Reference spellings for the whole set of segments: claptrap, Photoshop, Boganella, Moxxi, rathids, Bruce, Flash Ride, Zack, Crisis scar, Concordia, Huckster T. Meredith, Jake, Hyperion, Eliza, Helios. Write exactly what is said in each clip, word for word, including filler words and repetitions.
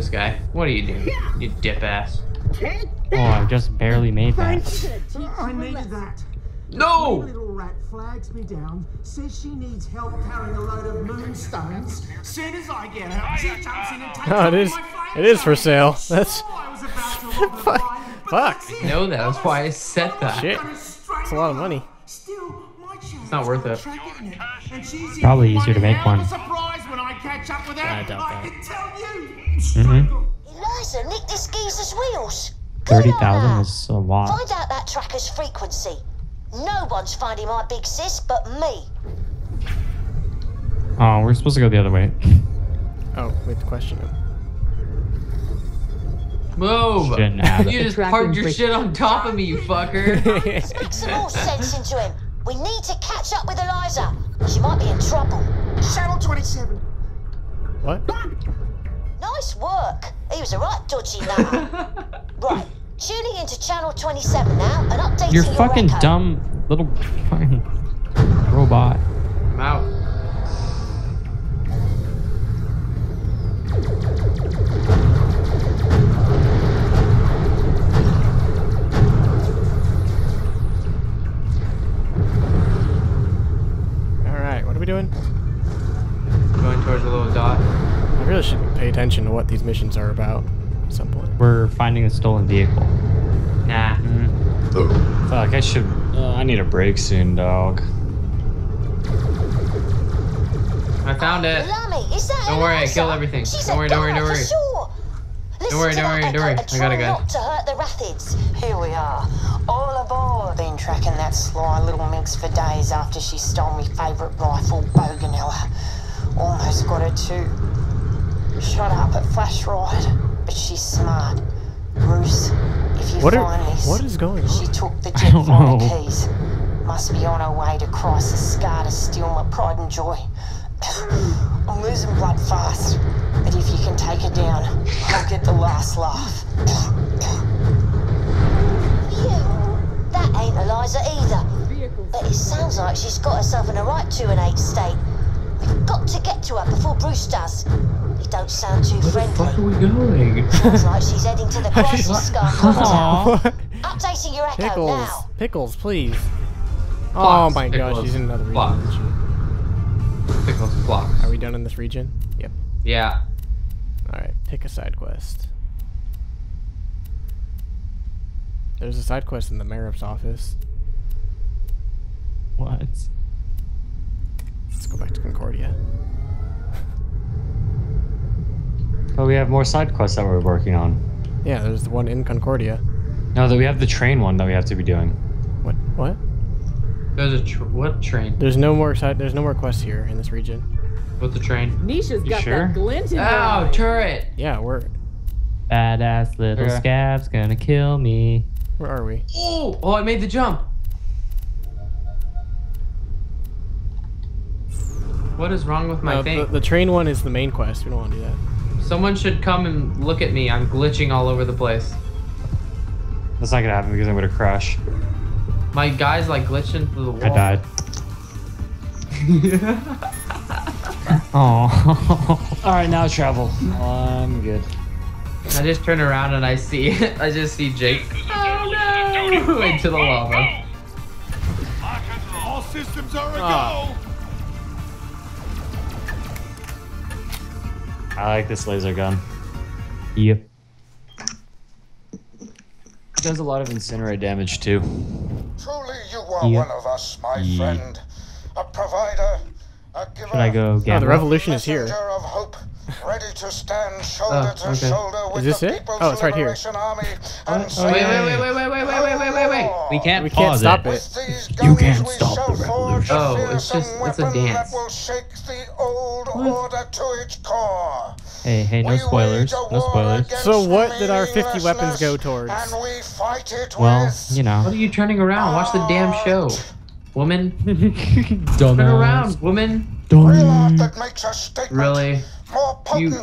this guy. What are you doing, you dip ass? Oh, I just barely made that. I needed that. No! My little rat flags me down, says she needs help carrying a load of moonstones. Soon as I get her, she jumps in and takes oh, it is, my flag. It is for sale. That's... Fuck. Fuck. I know that. That's why I said that. Shit. That's a lot of money. It's not worth it. Probably easier to make one. I doubt that. Mm-hmm. Eliza, nick this geezer's wheels. thirty thousand is a lot. Find out that tracker's frequency. No one's finding my big sis but me. Oh, we're supposed to go the other way. Oh, wait to question him. Move! You just parked your shit on top of me, you fucker. Let's make some more sense into him. We need to catch up with Eliza. She might be in trouble. Channel twenty-seven. What? Nice work. He was a right dodgy lad. Right. Tuning into channel twenty-seven now and updating your fucking your dumb little fucking robot. I'm out. All right, what are we doing? Going towards a little dot. I really should pay attention to what these missions are about. Some point. We're finding a stolen vehicle. Nah. Mm-hmm. Fuck, I should... Uh, I need a break soon, dog. I found it. Don't worry, I killed everything. Don't worry, don't worry, don't worry. Don't worry, don't worry, don't worry. I got a gun. To hurt the rathids. Here we are. All aboard. Been tracking that sly little minx for days after she stole my favourite rifle, Boganella. Almost got her too. Shot up at Flash Ride. But she's smart. Bruce, if you what find are, this, what is going on? She took the jet from the keys. Must be on her way to Crisis Scar to steal my pride and joy. I'm losing blood fast, but if you can take her down, I'll get the last laugh. That ain't Eliza either, but it sounds like she's got herself in a right to an eight state. We've got to get to her before Bruce does. You don't sound too Where friendly. Where the fuck are we going? Sounds like she's heading to the Crisis scar. Updating your echo Pickles. now. Pickles, please. Blocks. Oh my Pickles. gosh, she's in another region. She... Pickles, blocks. Are we done in this region? Yep. Yeah. Alright, pick a side quest. There's a side quest in the mayor's office. What? Let's go back to Concordia. But we have more side quests that we're working on. Yeah, there's the one in Concordia. No, that we have the train one that we have to be doing. What? What? There's a tr what train? There's no more side. There's no more quests here in this region. What's the train? Nisha's got sure? that glint in her eye. Oh, turret! Yeah, we're badass little okay. scab's gonna kill me. Where are we? Oh! Oh, I made the jump. What is wrong with my uh, thing? The, the train one is the main quest. We don't want to do that. Someone should come and look at me. I'm glitching all over the place. That's not gonna happen because I'm gonna crash. My guy's like glitching through the wall. I died. Oh. All right, now travel. I'm good. I just turn around and I see. I just see Jake. Oh no! Into the lava. All systems are a go. I like this laser gun. Yep. It does a lot of incinerate damage too. Truly you are yep. one of us, my yep. friend. A provider, a giver. Should I go get oh, the revolution is here. Of hope, ready to stand shoulder oh, okay. to shoulder with is this the it? Oh, it's right here. Army and oh, wait, wait, wait, wait, wait, wait, wait, wait, wait, wait. We can't, we can't pause stop it. it. You can't stop the revolution. Oh, it's just, it's a dance. Hey, hey, no spoilers, no spoilers. So what did our fifty weapons go towards? Well, you know. What are you turning around? Watch the damn show. Woman. Turn around, woman. Really? You,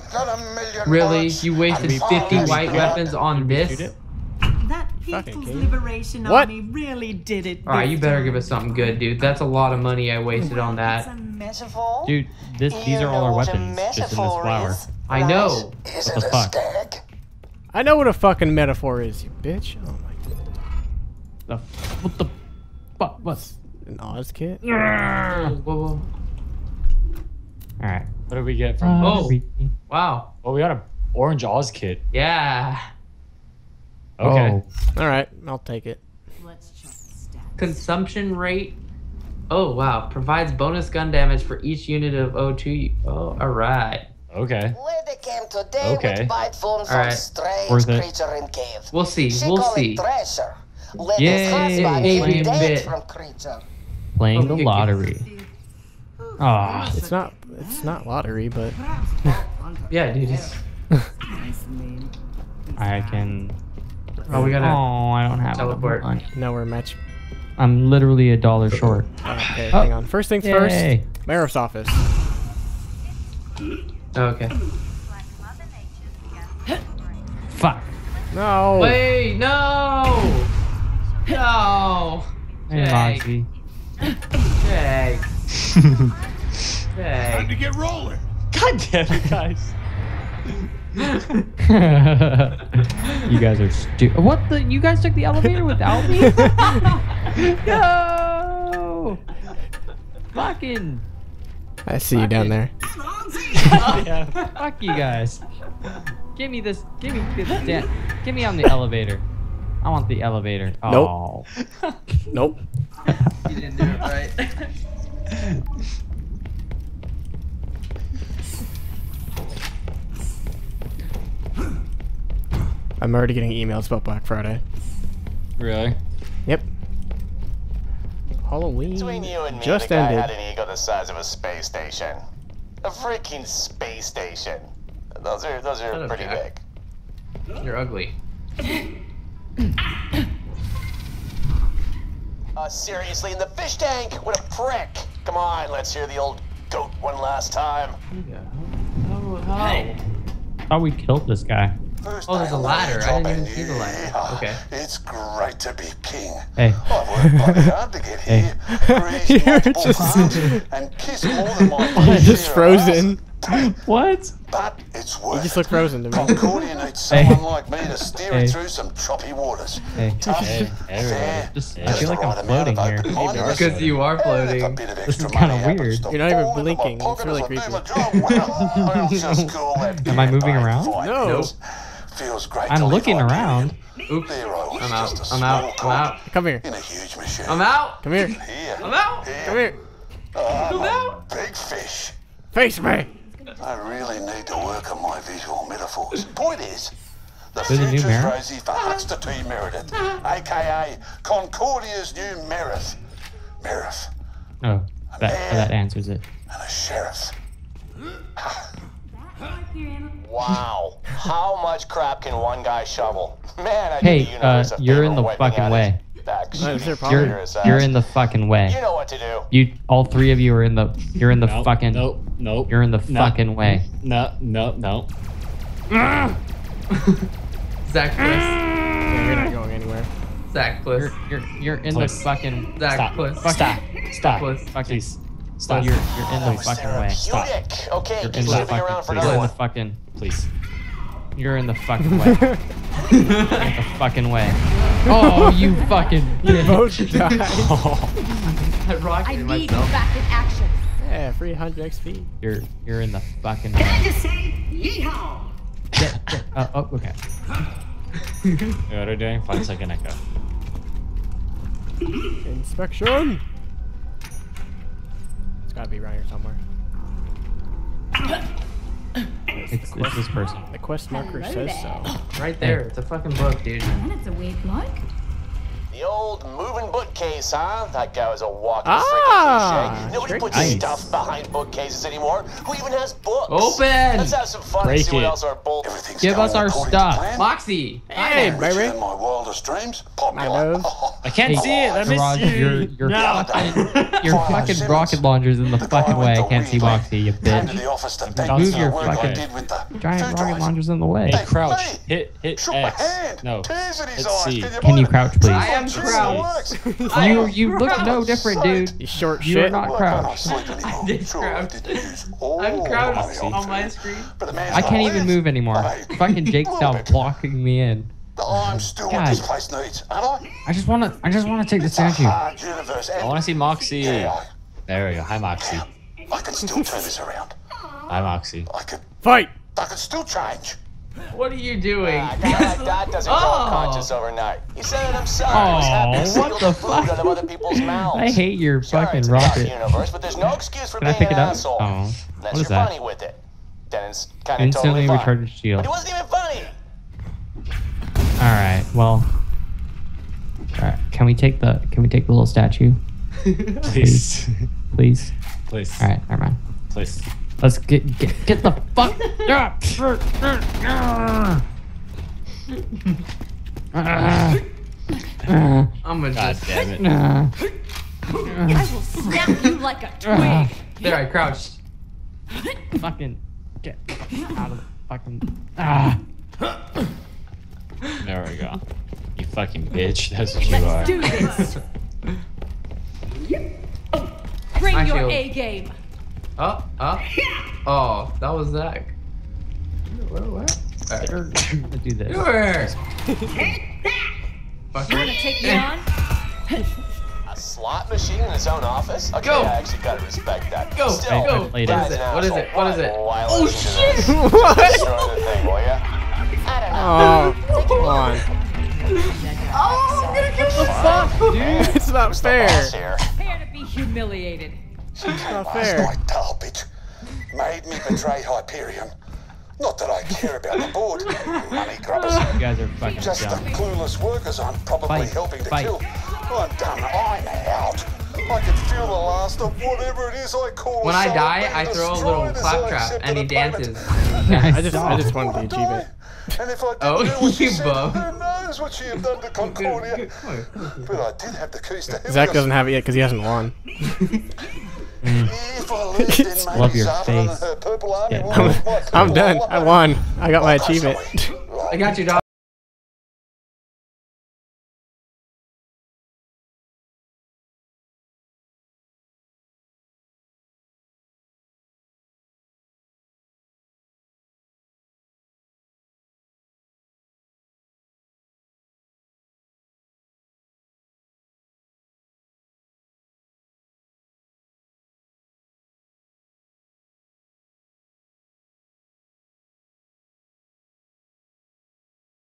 really? You wasted fifty white weapons on this? That People's Liberation Army really did it. Alright, you better give us something good, dude. That's a lot of money I wasted on that. metaphor? Dude, this, these are all our weapons just in this flower. Is, I right? know. Is what the fuck? Stick? I know what a fucking metaphor is, you bitch. Oh my god. The, what the fuck? What's an Oz kit? Yeah. All right. What did we get from? Uh, oh, wow. Well, we got an orange Oz kit. Yeah. Okay. Oh. All right. I'll take it. Let's check the stats. Consumption rate. Oh, wow. Provides bonus gun damage for each unit of O two. Oh, all right. Okay. Lady came today okay. with bite form from right. strange creature in cave. We'll see. She we'll see. Treasure. Lady's husband is dead from creature. Playing oh, the lottery. Ah, oh, it's not it's not lottery, but yeah, dude. It's... I can. Oh, we gotta. Oh, I don't have teleport. No, we're match. I'm literally a dollar short. Okay, oh. hang on. First things Yay. first. Mayor's office. Okay. Fuck. No. Wait, no. No. Hey, Moxxi. Hey. Hey. Time to get rolling. God damn it, guys. You guys are stupid. What the? You guys took the elevator without me? No! Fucking. I see Fucking. you down there. Oh, yeah. Fuck you guys. Give me this. Give me this. Damn. Give me on the elevator. I want the elevator. Nope. Oh. Nope. You didn't do it right. I'm already getting emails about Black Friday. Really? Yep. Halloween Between you and me, just the guy ended. Had an ego the size of a space station. A freaking space station. Those are those are Shut pretty up, big. You're ugly. Uh, seriously, in the fish tank? What a prick! Come on, let's hear the old goat one last time. Yeah. Oh, how? Hey. I thought we killed this guy. First oh, there's a ladder. I didn't even see the ladder. Okay. It's great to be king. Hey. I worked hard to get here. Hey. You're just... and kiss more than my You're just frozen. What? But it's worth You just look frozen to me. Concordia needs someone hey. like me to steer hey. it through some choppy waters. Hey. Tough, hey. fair, just, I feel like right I'm floating here. Because you are floating. This is kind of weird. You're not even blinking. It's really creepy. Am I moving around? No. Feels great I'm looking around. Oops. I'm out. I'm out. I'm out. Come here. I'm out. Come here. I'm out. Come here. I'm out. Big fish. Face me. I really need to work on my visual metaphors. Point is, the future's rosy for Huckster T. Meredith, a k a. Concordia's new Merith. Merith. Oh, that, that answers it. And a sheriff. Wow. How much crap can one guy shovel? Man, I Hey, uh, you're in the fucking way. You're, you're in the fucking way. You know what to do. You, all three of you are in the. You're in the nope, fucking. Nope. Nope. You're in the nope, fucking way. No. No. No. Zach, please. Yeah, you're not going anywhere. Zach, please. You're, you're, you're in please. the fucking. Zach, please. Stop. Stop. Please. Please. Stop. You're, you're in the oh, fucking way. Stop. Okay. You're in the fucking. Please. You're in the fucking. Please. You're in the fucking way. You're in the fucking way. Oh, you fucking You both died. Oh. I rocketed myself. I need you back in action. Yeah, three hundred X P. You're you're in the fucking way. Can I just say yeehaw? Yeah, yeah. Uh, oh, okay. What are you doing? Five second echo. Inspection! It's gotta be around here somewhere. It's, it's this person. The quest marker Hello says there. so. Right there. It's a fucking book, dude. And it's a weird book. The old moving bookcase, huh? That guy was a walking ah, freaking cliche. Nobody puts ice. stuff behind bookcases anymore. Who even has books? Open! Let's have some fun Break and see it. what else our bull... Give us our stuff. Moxxi! Hey, baby! My wildest dreams. My love. I can't hey, see it. I Garage, miss you. Your, your no. fucking, your fucking rocket launcher's in the, the fucking way. I can't see Moxxi, you bitch. Move your fucking giant rocket launcher's in the way. Hey, crouch. Hit, hit X. No. Hit C. Can you crouch, please? I'm Crouch. You you look no different, dude. You short shit. You're not Crouch. I did Crouch. I'm Crouched on my screen. I can't even move anymore. Fucking Jake's now blocking me in. The arms still what this place needs, aren't I? I just wanna I just wanna take the statue. I wanna see Moxxi. There we go. Hi Moxxi. I can still turn this around. Hi Moxxi. I could fight! I can still change. What are you doing? Uh, that, that doesn't grow oh. conscious overnight. He said it himself. Oh, what the fuck? Out of other people's mouths. I hate your fucking Sorry, rocket. Universe, but there's no excuse for Can being I pick an it up? Asshole. Oh. Unless what is you're that? Funny with it. Then it's kind of totally fine. Recharged shield. But it wasn't even funny. All right. Well. All right. Can we take the Can we take the little statue? Please. Please. Please. All right. Never mind. Please. Let's get get get the fuck up! I'm gonna God just damn it! I will snap you like a twig. There, I crouched. Fucking get out of the fucking. Ah. There we go. You fucking bitch. That's what you Let's are. Let's do this. Bring I your A game. Oh, oh, oh, that was Zach. What, what? Alright, let's do this. Sure. Take that! Fuck you. Wanna take me on? A slot machine in his own office? Okay, go. I actually gotta respect that. Go, Still, go. What is, what is it? What is it? What is it? Oh, shit! What? I don't know. Oh, come on. Oh, I'm gonna get the fuck, dude. It's not fair. Prepare to be humiliated. She came last night, dull bitch. Made me betray Hyperion. Not that I care about the board. Money grubbers. You guys are fucking Just dumb. The clueless workers I'm probably Fight. helping to Fight. kill. I'm done. I'm out. I can feel the last of whatever it is I call. When I die, I throw a little claptrap and he dances. I just, I just want to achieve it. And if I didn't oh, know what she said, who knows what she had done to Concordia. But I did have the keys to Helios. Zach doesn't have it yet because he hasn't won. If I lived in Love your face. Yeah. I'm, I'm done. I won. I got my achievement. I got you, dog.